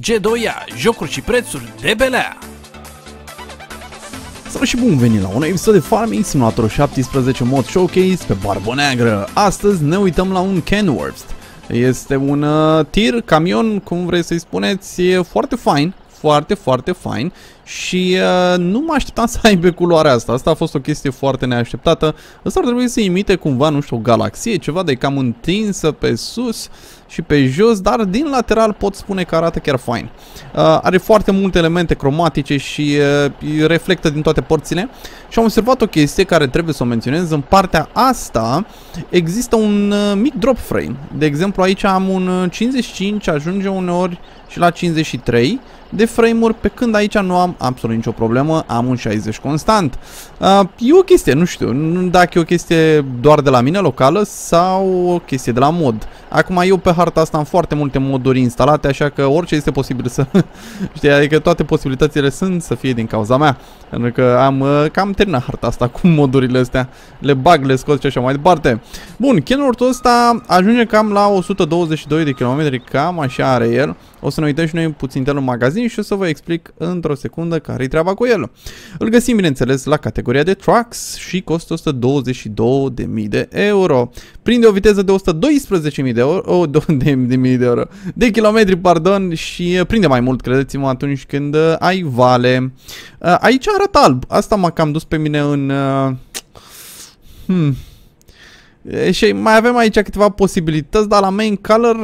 G2A, jocuri și prețuri de belea! Salut și bun venit la un episod de Farming Simulator 17 mod showcase pe BarbaNeagra. Astăzi ne uităm la un Kenworth. Este un tir, camion, cum vrei să-i spuneți, foarte fain. Foarte fain și nu mă așteptam să aibă culoarea asta. Asta a fost o chestie foarte neașteptată. Asta ar trebui să imite cumva, nu știu, o galaxie, ceva de cam întinsă pe sus și pe jos, dar din lateral pot spune că arată chiar fain. Are foarte multe elemente cromatice și reflectă din toate părțile. Și am observat o chestie care trebuie să o menționez. În partea asta există un mic drop frame. De exemplu, aici am un 55, ajunge uneori și la 53 de frame-uri, pe când aici nu am absolut nicio problemă, am un 60 constant. E o chestie, nu știu dacă e o chestie doar de la mine locală sau o chestie de la mod. Acum eu pe harta asta am foarte multe moduri instalate, așa că orice este posibil să... știi, adică toate posibilitățile sunt să fie din cauza mea, pentru că am cam terminat harta asta cu modurile astea. Le bag, le scot și așa mai departe. Bun, Kenworth-ul ăsta ajunge cam la 122 de km, cam așa are el. O să ne uităm și noi puțin în magazin și o să vă explic într-o secundă care-i treaba cu el. Îl găsim, bineînțeles, la categoria de trucks și costă 122.000 de euro. Prinde o viteză de 112.000 de euro, de kilometri, pardon, și prinde mai mult, credeți-mă, atunci când ai vale. Aici arată alb. Asta m-a cam dus pe mine în... Și mai avem aici câteva posibilități, dar la main color...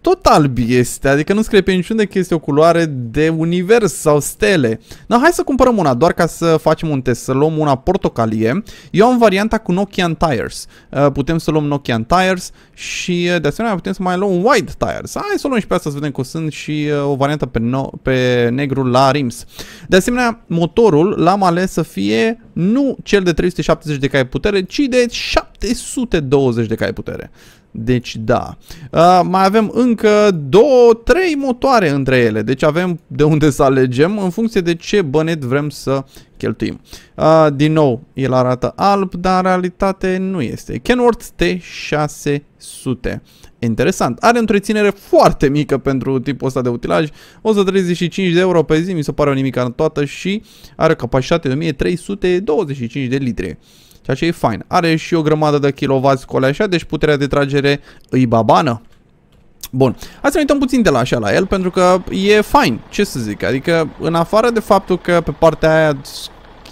tot alb este, adică nu scrie pe niciunde că este o culoare de univers sau stele. No, hai să cumpărăm una, doar ca să facem un test, să luăm una portocalie. Eu am varianta cu Nokian Tires. Putem să luăm Nokian Tires și de asemenea putem să mai luăm White Tires. Hai să o luăm și pe asta să vedem că sunt și o variantă pe negru la rims. De asemenea, motorul l-am ales să fie nu cel de 370 de cai putere, ci de 720 de cai putere. Deci da, mai avem încă 2-3 motoare între ele, deci avem de unde să alegem în funcție de ce bănet vrem să cheltuim. Din nou, el arată alb, dar în realitate nu este. Kenworth T600. Interesant, are întreținere foarte mică pentru tipul ăsta de utilaj, 135 de euro pe zi, mi se pare o nimica în toată și are o capacitate de 1325 de litri. Ceea ce e fain. Are și o grămadă de kilovați cu așa, deci puterea de tragere îi babană. Bun, hai să ne uităm puțin de la așa la el, pentru că e fain, ce să zic, adică în afară de faptul că pe partea aia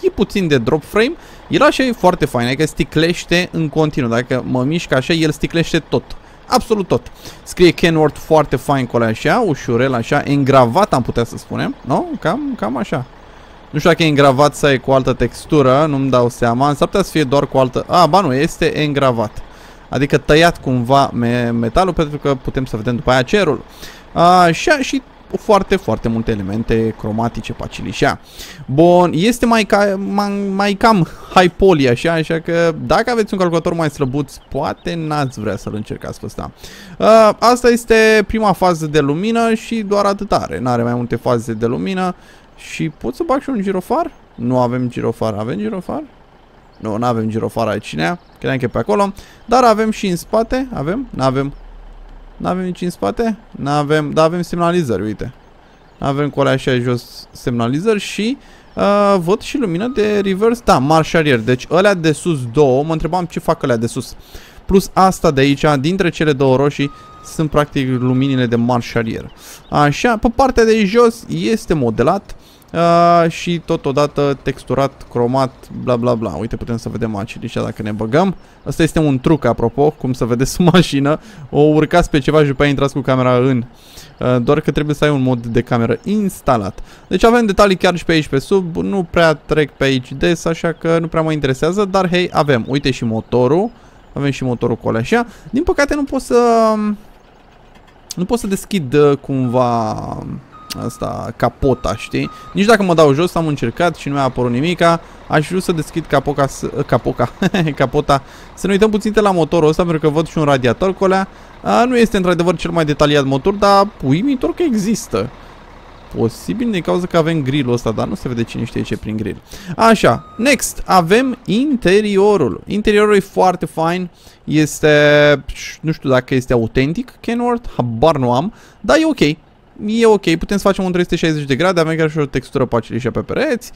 e puțin de drop frame, el așa e foarte fain, adică sticlește în continuu, dacă mă mișc așa, el sticlește tot. Absolut tot. Scrie Kenworth foarte fain cu așa, ușurel așa, engravat am putea să spunem, nu? Cam așa. Nu știu dacă e îngravat sau e cu altă textură, nu-mi dau seama, s-ar putea să fie doar cu altă... ba nu, este îngravat. Adică tăiat cumva metalul, pentru că putem să vedem după aia cerul. Și foarte multe elemente cromatice, pacilișa. Bun, este mai cam high poly așa, așa că dacă aveți un calculator mai slăbuț, poate n-ați vrea să-l încercați pe ăsta. Asta este prima fază de lumină și doar atât are, n-are mai multe faze de lumină. Și pot să bag și un girofar? Nu avem girofar. Avem girofar? Nu, nu avem girofar aici. Credeam că e pe acolo. Dar avem și în spate. Avem? N-avem. N-avem nici în spate? N-avem. Dar avem semnalizări, uite. Avem cu alea așa jos semnalizări și văd și lumină de reverse. Da, marș arier. Deci alea de sus două. Mă întrebam ce fac alea de sus. Plus asta de aici, dintre cele două roșii, sunt practic luminile de marș arier. Așa, pe partea de jos este modelat. Și totodată texturat, cromat, bla bla bla. Uite, putem să vedem acilișa dacă ne băgăm. Asta este un truc, apropo, cum să vedeți mașină. O urcați pe ceva și după aia intrați cu camera în. Doar că trebuie să ai un mod de cameră instalat. Deci avem detalii chiar și pe aici pe sub. Nu prea trec pe aici des, așa că nu prea mă interesează. Dar hei, avem. Uite și motorul. Avem și motorul cu alea așa. Din păcate nu pot să... nu pot să deschid cumva... asta, capota, știi? Nici dacă mă dau jos, am încercat și nu mi-a apărut nimica. Aș vrea să deschid capota. Să ne uităm puțin la motorul ăsta, pentru că văd și un radiator cu alea. Nu este într-adevăr cel mai detaliat motor, dar uimitor că există. Posibil din cauza că avem grilul ăsta, dar nu se vede cine știe ce prin grill. Așa, next, avem interiorul. Interiorul e foarte fain. Este, nu știu dacă este autentic Kenworth, habar nu am, dar e ok. e ok, putem să facem un 360 de grade, avem chiar și o textură pe aceleși pe pereți.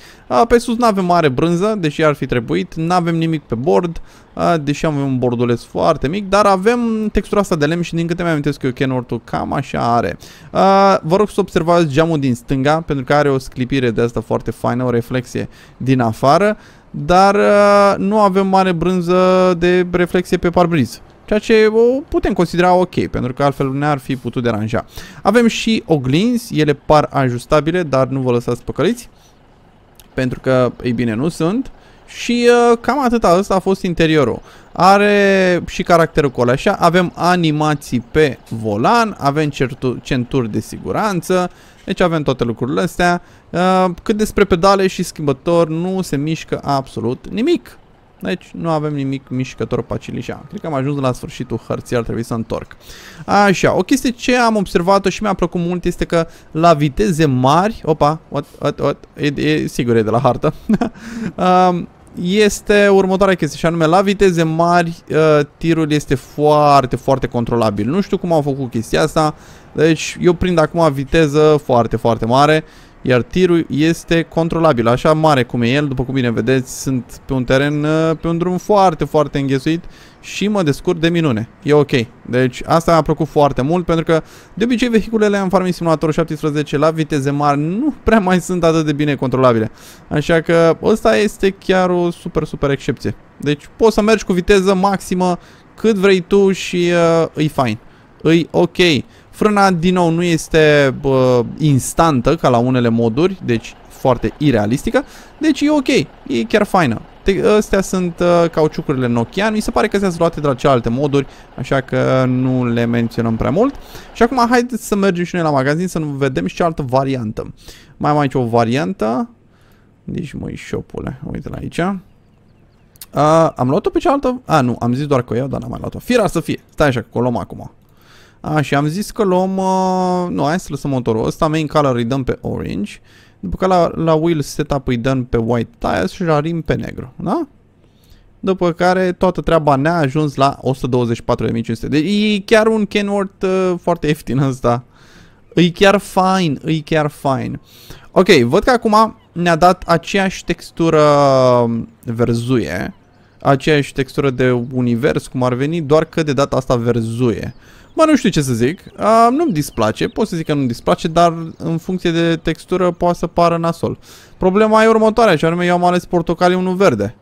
Pe sus nu avem mare brânză, deși ar fi trebuit, nu avem nimic pe bord, deși avem un borduleț foarte mic, dar avem textura asta de lemn și din câte mi amintesc eu Kenworth-ul cam așa are. Vă rog să observați geamul din stânga, pentru că are o sclipire de asta foarte faină, o reflexie din afară, dar nu avem mare brânză de reflexie pe parbriz. Ceea ce o putem considera ok, pentru că altfel ne-ar fi putut deranja. Avem și oglinzi, ele par ajustabile, dar nu vă lăsați păcăliți, pentru că, ei bine, nu sunt. Și cam atâta, ăsta a fost interiorul. Are și caracterul colea așa, avem animații pe volan, avem centuri de siguranță, deci avem toate lucrurile astea. Cât despre pedale și schimbător, nu se mișcă absolut nimic. Deci nu avem nimic mișcător pe acilișa. Cred că am ajuns la sfârșitul hărții, ar trebui să întorc. Așa, o chestie ce am observat-o și mi-a plăcut mult este că la viteze mari... Opa, sigur e de la hartă. Este următoarea chestie și anume, la viteze mari tirul este foarte, foarte controlabil. Nu știu cum au făcut chestia asta, deci eu prind acum viteză foarte, foarte mare, iar tirul este controlabil, așa mare cum e el, după cum bine vedeți, sunt pe un teren, pe un drum foarte, foarte înghesuit și mă descurc de minune. E ok. Deci asta mi-a plăcut foarte mult, pentru că de obicei vehiculele în Farming Simulator 17 la viteze mari nu prea mai sunt atât de bine controlabile. Așa că ăsta este chiar o super, super excepție. Deci poți să mergi cu viteză maximă cât vrei tu și e fain. E ok. Frâna, din nou, nu este instantă, ca la unele moduri, deci foarte irealistică, deci e ok, e chiar faină. Astea sunt cauciucurile Nokian, mi se pare că astea sunt luate de la celelalte moduri, așa că nu le menționăm prea mult. Și acum haideți să mergem și noi la magazin să vedem și cealaltă variantă. Mai am aici o variantă, deci măi șopule, uite-l aici. Am luat-o pe cealaltă? Nu, am zis doar că o iau, dar n-am mai luat-o. Firar să fie, stai așa că o luăm acum. Și am zis că luăm... nu, hai să lăsăm motorul ăsta. Main color îi dăm pe orange. După care la wheel setup îi dăm pe white tires și rarim pe negru. Da? După care toată treaba ne-a ajuns la 124.500. Deci e chiar un Kenworth foarte ieftin ăsta. E chiar fain. E chiar fain. Ok, văd că acum ne-a dat aceeași textură verzuie. Aceeași textură de univers, cum ar veni, doar că de data asta verzuie. Mă, nu știu ce să zic, nu-mi displace, pot să zic că nu-mi displace, dar în funcție de textură poate să pară nasol. Problema e următoarea, și anume eu am ales portocaliu, nu verde.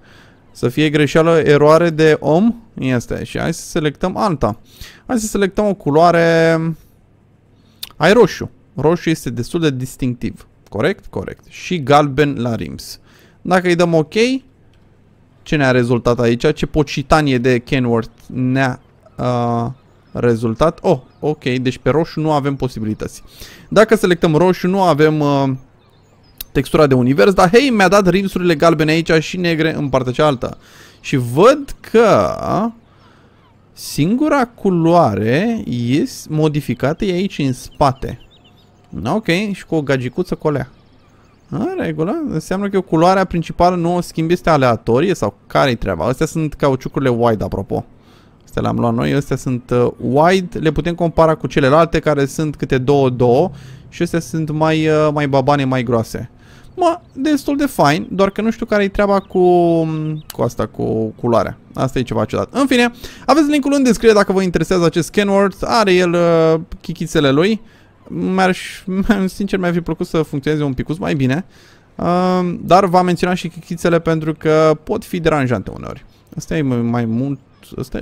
Să fie greșeală, eroare de om, este, și hai să selectăm alta. Hai să selectăm o culoare, ai roșu, roșu este destul de distinctiv, corect? Corect. Și galben la rims. Dacă îi dăm ok, ce ne-a rezultat aici? Ce pocitanie de Kenworth ne-a... rezultat. Oh, ok, deci pe roșu nu avem posibilități. Dacă selectăm roșu, nu avem textura de univers, dar hei, mi-a dat rimsurile galbene aici și negre în partea cealaltă. Și văd că singura culoare este modificată e aici în spate. Ok, și cu o gagicuță colea. În regulă, înseamnă că culoarea principală nu o schimb, este aleatorie sau care-i treaba? Astea sunt cauciucurile wide, apropo. Astea le-am luat noi, astea sunt wide, le putem compara cu celelalte care sunt câte 2-2 și astea sunt mai babane, mai groase. Mă, destul de fain, doar că nu știu care-i treaba cu asta, cu culoarea. Asta e ceva ciudat. În fine, aveți linkul în descriere dacă vă interesează acest Kenworth, are el chichițele lui. Sincer, mi-ar fi plăcut să funcționeze un pic mai bine, dar v-am menționat și chichițele pentru că pot fi deranjante uneori. Asta e mai mult.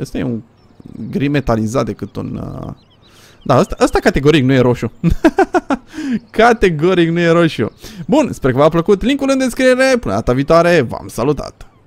Asta e un gri metalizat decât un... Da, asta categoric nu e roșu. Categoric nu e roșu. Bun, sper că v-a plăcut. Linkul în descriere. Până data viitoare, v-am salutat!